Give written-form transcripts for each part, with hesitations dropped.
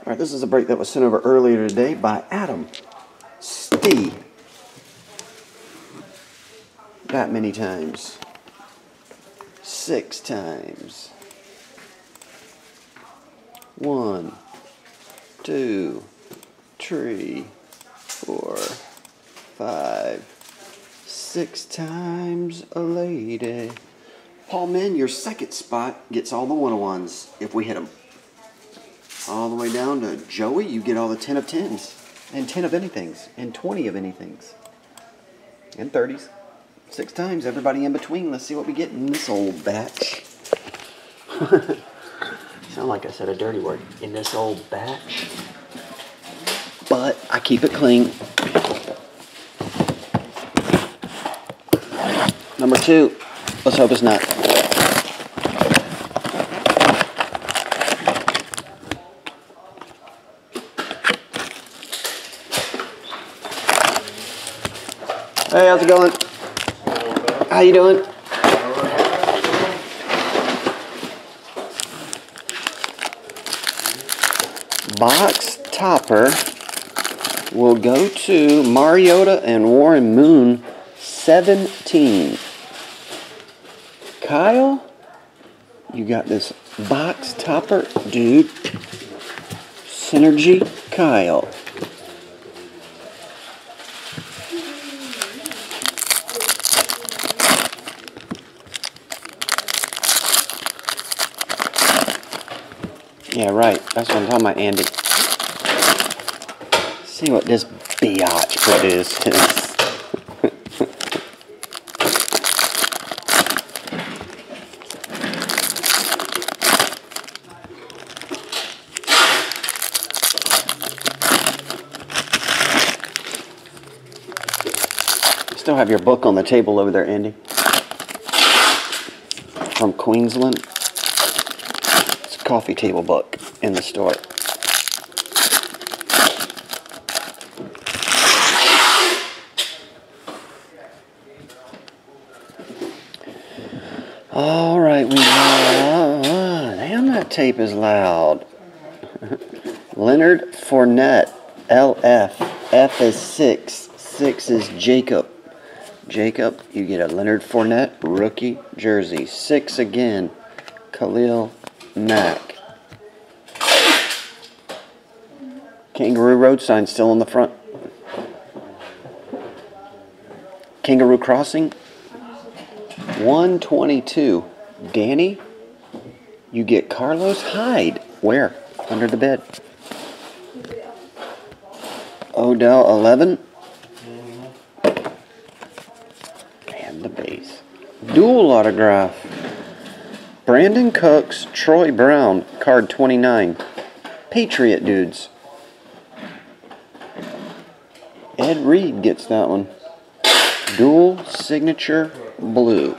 All right, this is a break that was sent over earlier today by Adam Steve. That many times. 6 times. 1, 2, 3, 4, 5, 6 times a lady. Paul Mann, your second spot gets all the one-on-ones if we hit them. All the way down to Joey, you get all the 10 of 10s, and 10 of anythings, and 20 of anythings, and 30s. 6 times, everybody in between. Let's see what we get in this old batch. Sound like I said a dirty word. In this old batch. But I keep it clean. Number 2. Let's hope it's not. Hey, how's it going? How you doing? Box topper will go to Mariota and Warren Moon, 17. Kyle, you got this box topper, dude. Synergy Kyle. Yeah, right. That's what I'm talking about, Andy. See what this biatch produces. You still have your book on the table over there, Andy. From Queensland. Coffee table book in the store. All right, we have, damn, that tape is loud. Leonard Fournette, LF. F is 6. 6 is Jacob. Jacob, you get a Leonard Fournette rookie jersey. 6 again. Khalil Mack. Kangaroo road sign still in the front. Kangaroo crossing. 122. Danny, you get Carlos Hyde. Where? Under the bed. Odell 11. And the base. Dual autograph. Brandon Cooks, Troy Brown, card 29. Patriot dudes. Ed Reed gets that one. Dual signature blue.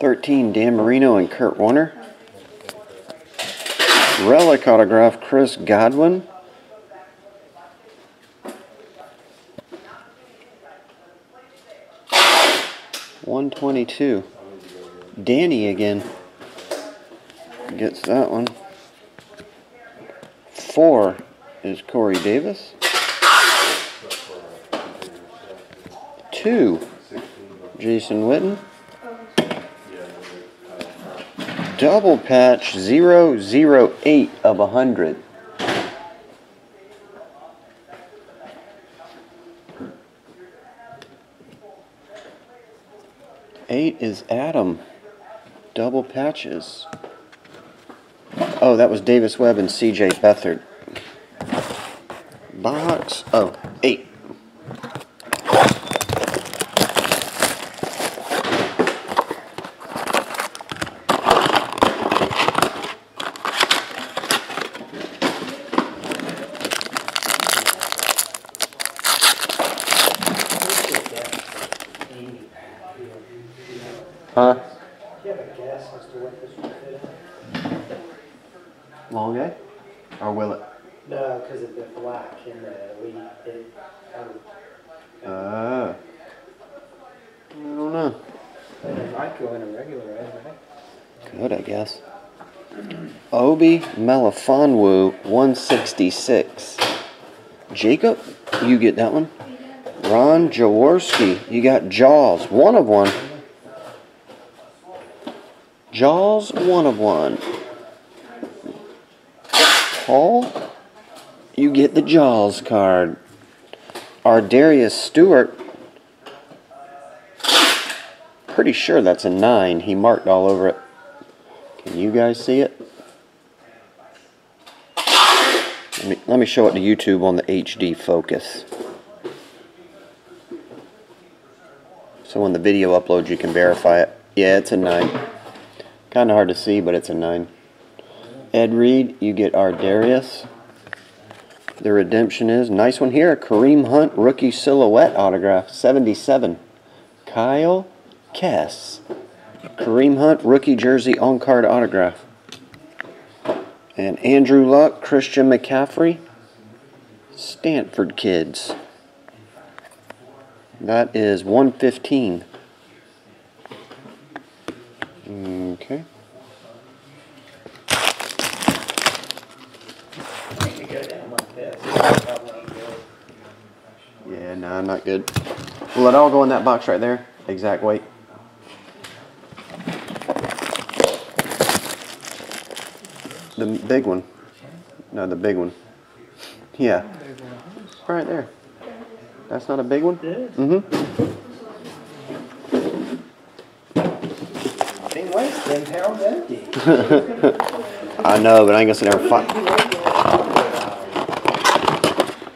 #13, Dan Marino and Kurt Warner. Relic autograph, Chris Godwin. #122. Danny again gets that one. 4 is Corey Davis. 2, Jason Witten. Double patch 008 of 100. Is Adam double patches? Oh, that was Davis Webb and CJ Beathard. Box 8. Long A? Or will it? No, because of the black and the wheat. I don't know. I like going in regular, right? good, I guess. Obi Malafonwu, 166. Jacob, you get that one. Ron Jaworski, you got Jaws, 1/1. Jaws, 1/1. Paul, you get the Jaws card. Our Darius Stewart, pretty sure that's a 9. He marked all over it. Can you guys see it? Let me show it to YouTube on the HD focus. So when the video uploads, you can verify it. Yeah, it's a 9. Kind of hard to see, but it's a 9. Ed Reed, you get our Darius. The redemption is nice one here. Kareem Hunt, rookie silhouette autograph, 77. Kyle Kess. Kareem Hunt, rookie jersey on-card autograph. And Andrew Luck, Christian McCaffrey, Stanford kids. That is 115. Okay. Yeah, no, I'm not good. Will it all go in that box right there? Exact weight. The big one. No, the big one. Yeah. Right there. That's not a big one? Mm-hmm. Big waist, 10 pounds empty. I know, but I ain't gonna sit there and fight.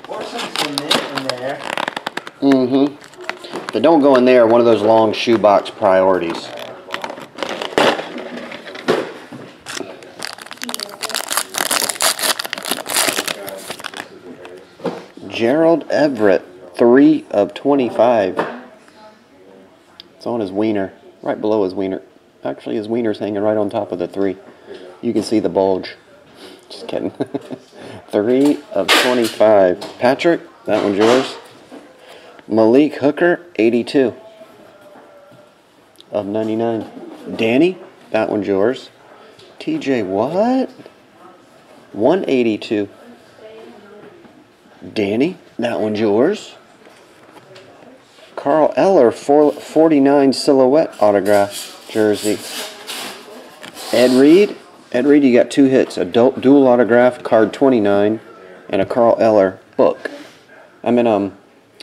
Or some cement in there. Mm-hmm. If they don't go in there, one of those long shoebox priorities. Gerald Everett, 3/25. It's on his wiener, right below his wiener. Actually, his wiener's hanging right on top of the 3. You can see the bulge. Just kidding. 3/25. Patrick, that one's yours. Malik Hooker, 82/99. Danny, that one's yours. TJ, what? 182. Danny, that one's yours. Carl Eller, 49 silhouette autograph jersey. Ed Reed, you got 2 hits. A dual autograph, card 29, and a Carl Eller book. I mean,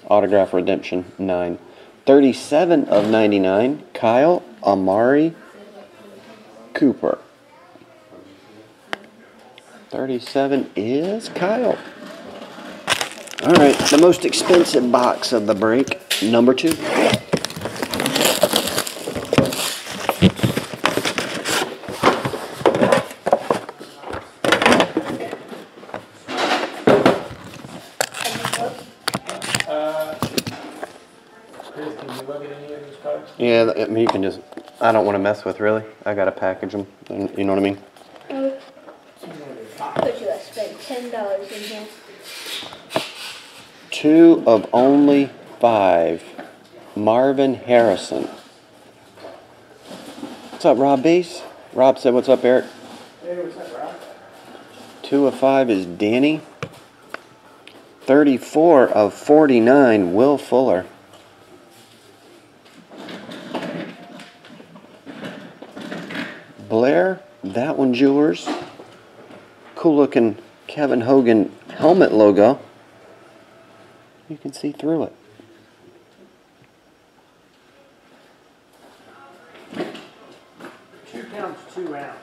autograph redemption, 9. 37/99, Kyle Amari Cooper. 37 is Kyle. All right, the most expensive box of the break, number 2. Chris, can you look at any of these cards? Yeah, I mean, you can just, I don't want to mess with, really. I got to package them, you know what I mean? I bet you I spent $10 in here. 2/5, Marvin Harrison. What's up, Rob Base? Rob said, what's up, Eric? Hey, what's up, Rob? 2/5 is Danny. 34/49, Will Fuller. Blair, that one's yours. Cool-looking Kevin Hogan helmet logo. You can see through it. £2, 2 ounces.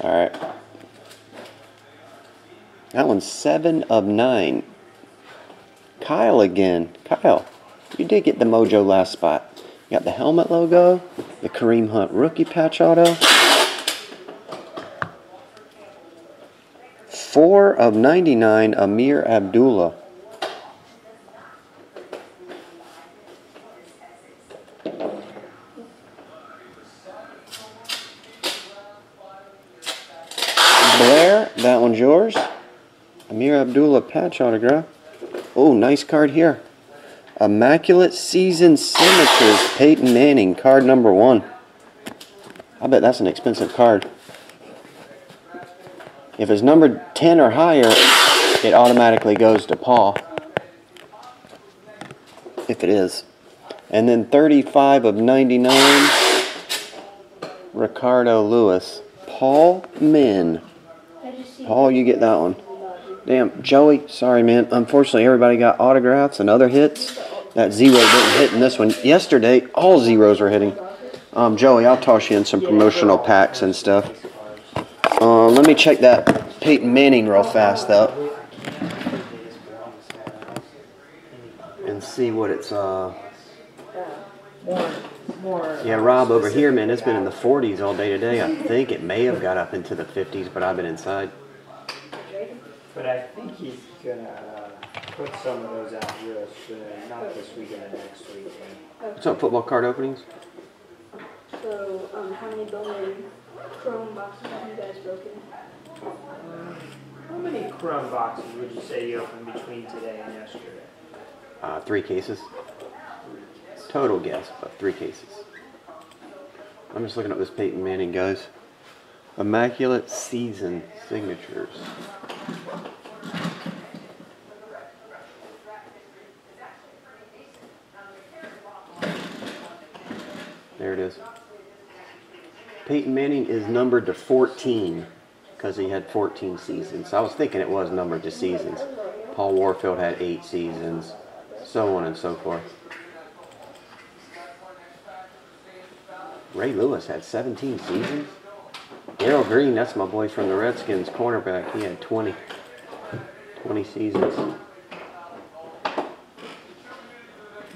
All right. That one's 7/9. Kyle again. Kyle, you did get the mojo last spot. You got the helmet logo, the Kareem Hunt rookie patch auto. 4/99, Amir Abdullah. 1's yours. Amir Abdullah patch autograph. Oh, nice card here. Immaculate season signatures, Peyton Manning, card number 1. I bet that's an expensive card. If it's numbered 10 or higher, it automatically goes to Paul. If it is. And then 35 of 99, Ricardo Lewis. Paul Min. Paul, you get that one. Damn, Joey, sorry, man. Unfortunately, everybody got autographs and other hits. That zero didn't hit in this one. Yesterday, all zeros were hitting. Joey, I'll toss you in some promotional packs and stuff. Let me check that Peyton Manning real fast, though. And see what it's... Yeah, Rob, over here, man, it's been in the 40s all day today. I think it may have got up into the 50s, but I've been inside. But I think he's going to put some of those out here, not this weekend, next weekend. What's up, football card openings? So, how many billion Chrome boxes have you guys broken? How many Chrome boxes would you say you opened between today and yesterday? 3 cases. Total guess, but 3 cases. I'm just looking up this Peyton Manning, guys. Immaculate season signatures. There it is. Peyton Manning is numbered to 14 because he had 14 seasons. I was thinking it was numbered to seasons. Paul Warfield had 8 seasons, so on and so forth. Ray Lewis had 17 seasons. Darryl Green, that's my boy from the Redskins, cornerback. He had 20 seasons.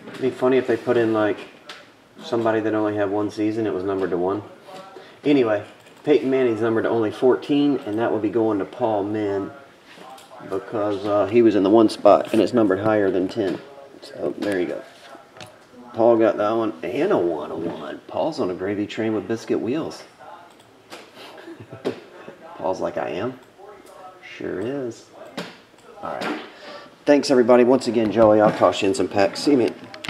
It'd be funny if they put in, like, somebody that only had 1 season, it was numbered to 1. Anyway, Peyton Manning's numbered to only 14, and that would be going to Paul Min because he was in the 1 spot, and it's numbered higher than 10. So, there you go. Paul got that one and a 101. Paul's on a gravy train with biscuit wheels. Paul's like, I am. Sure is. All right. Thanks, everybody. Once again, Joey, I'll toss you in some packs. See you, man.